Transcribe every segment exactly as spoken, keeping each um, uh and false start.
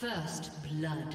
First blood.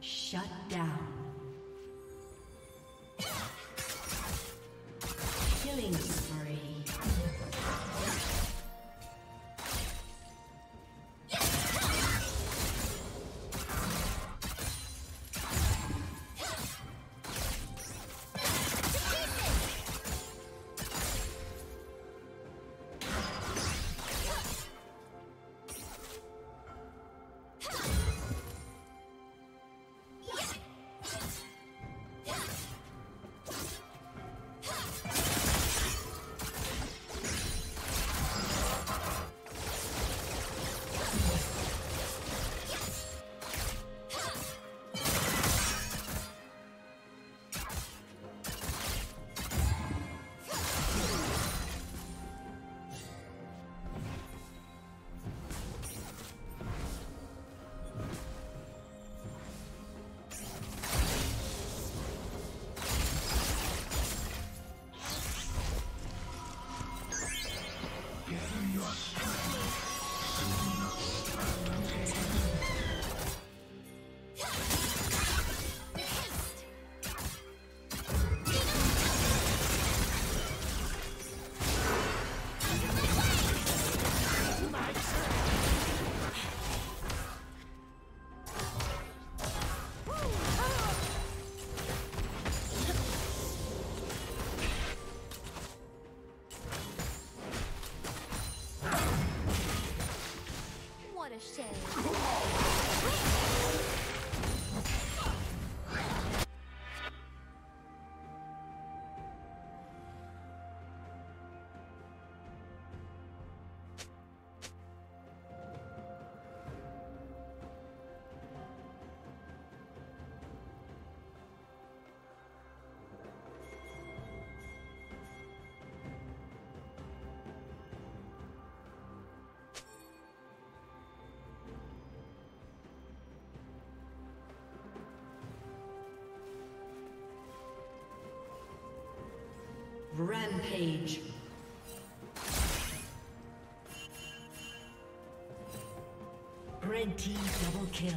Shut down. Killing spree. Rampage. Red team double kill.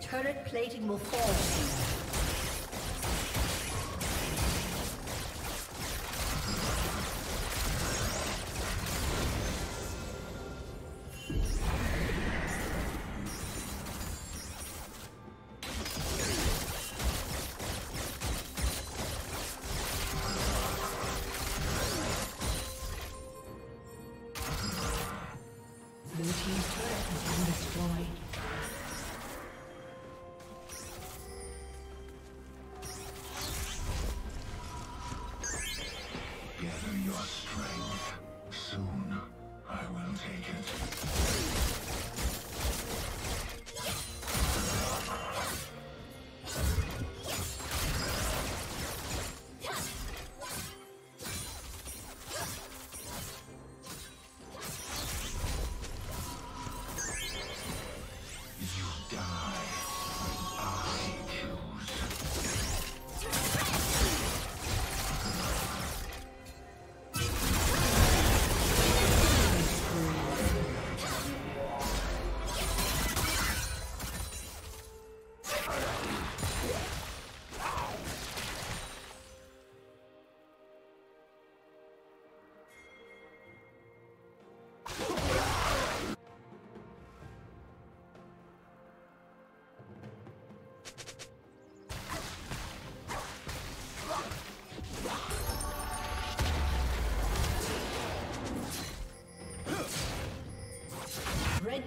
Turret plating will fall soon. destroyed. Gather your strength. Soon I will take it. Red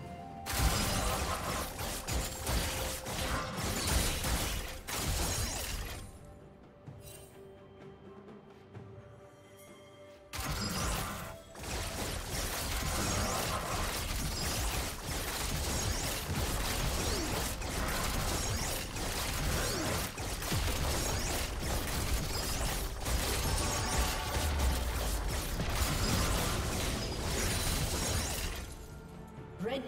Red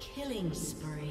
Killing spree.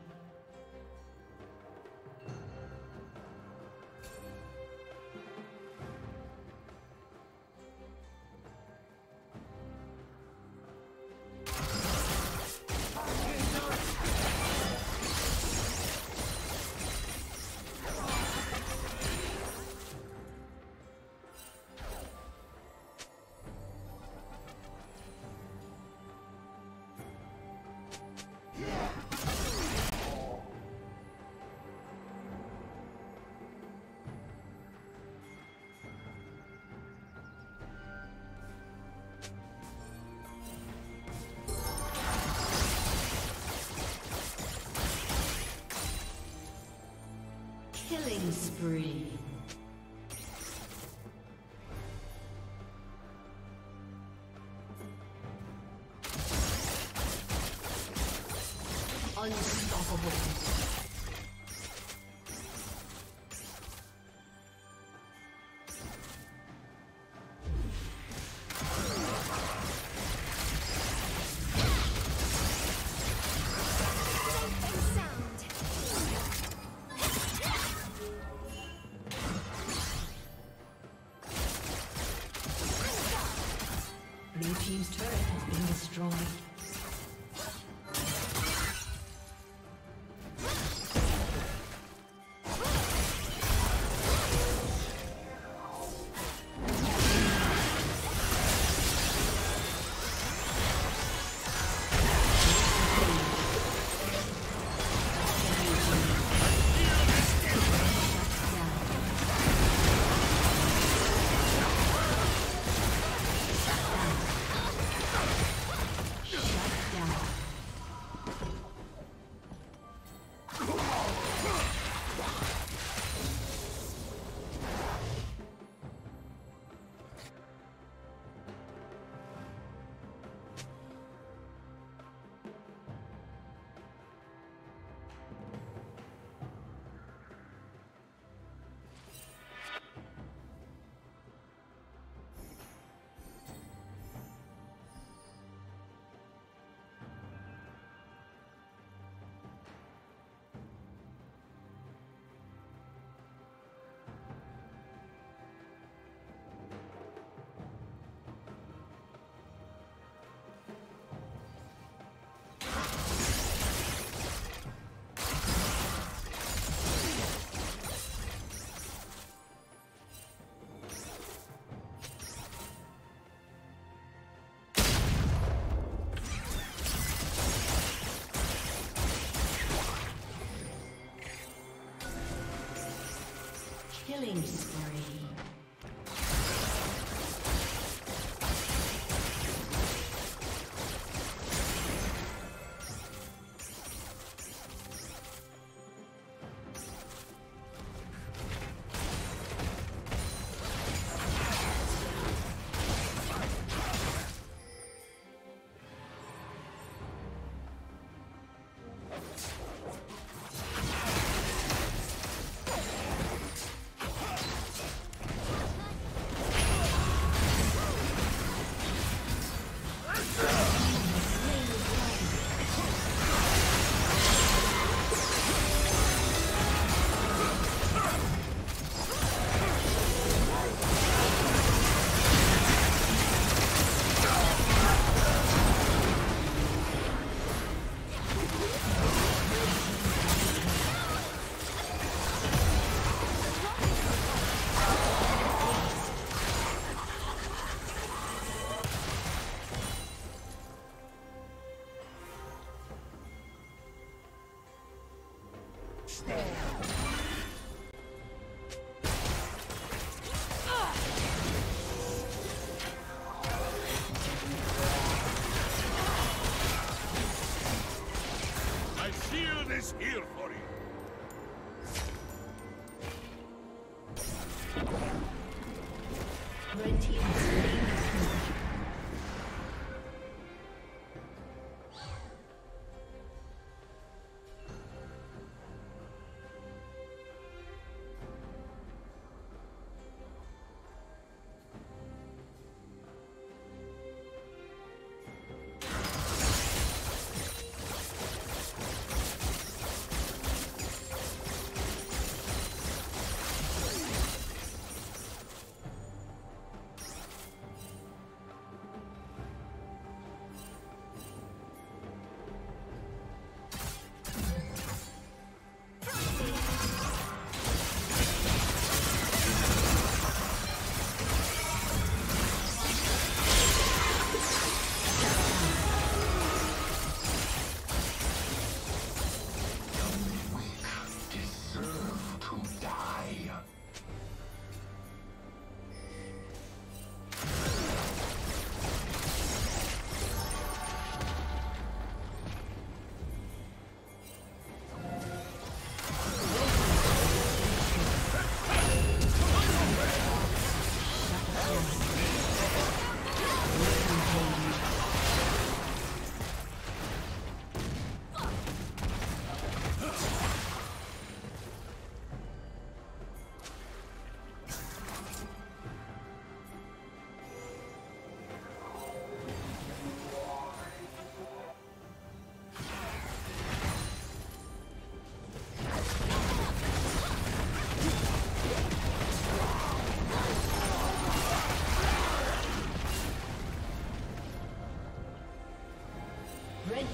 Killing spree. Unstoppable. Killing spree.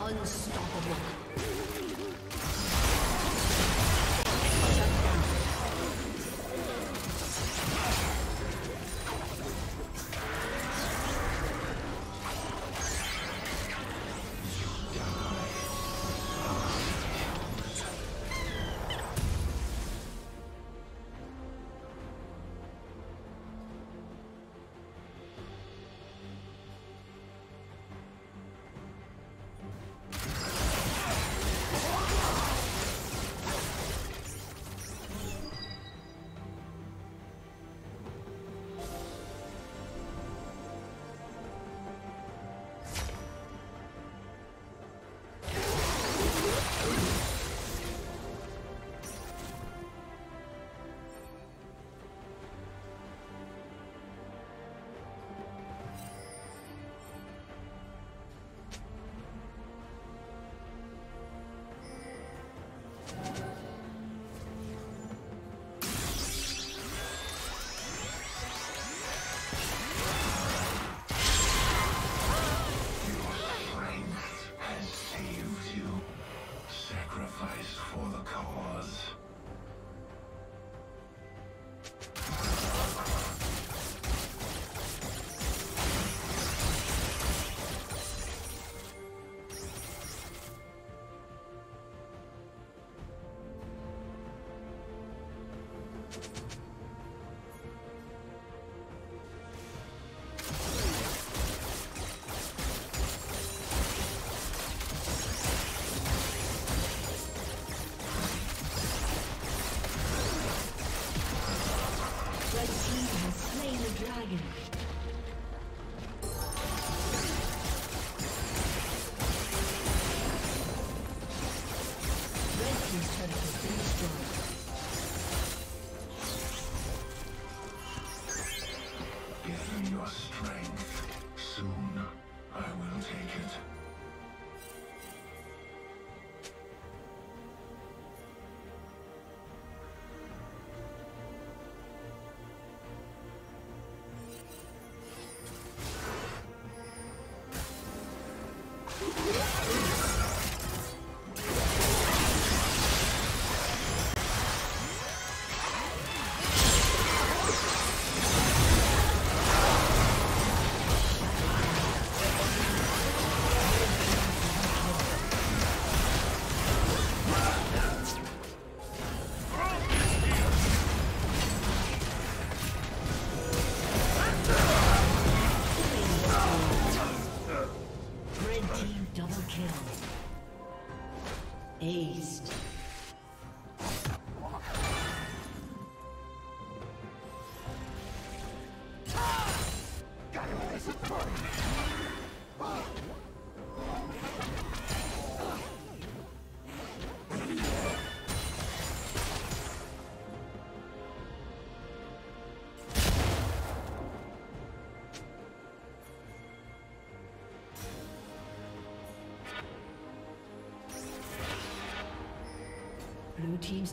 Unstoppable. Oh! Aced. Blue team's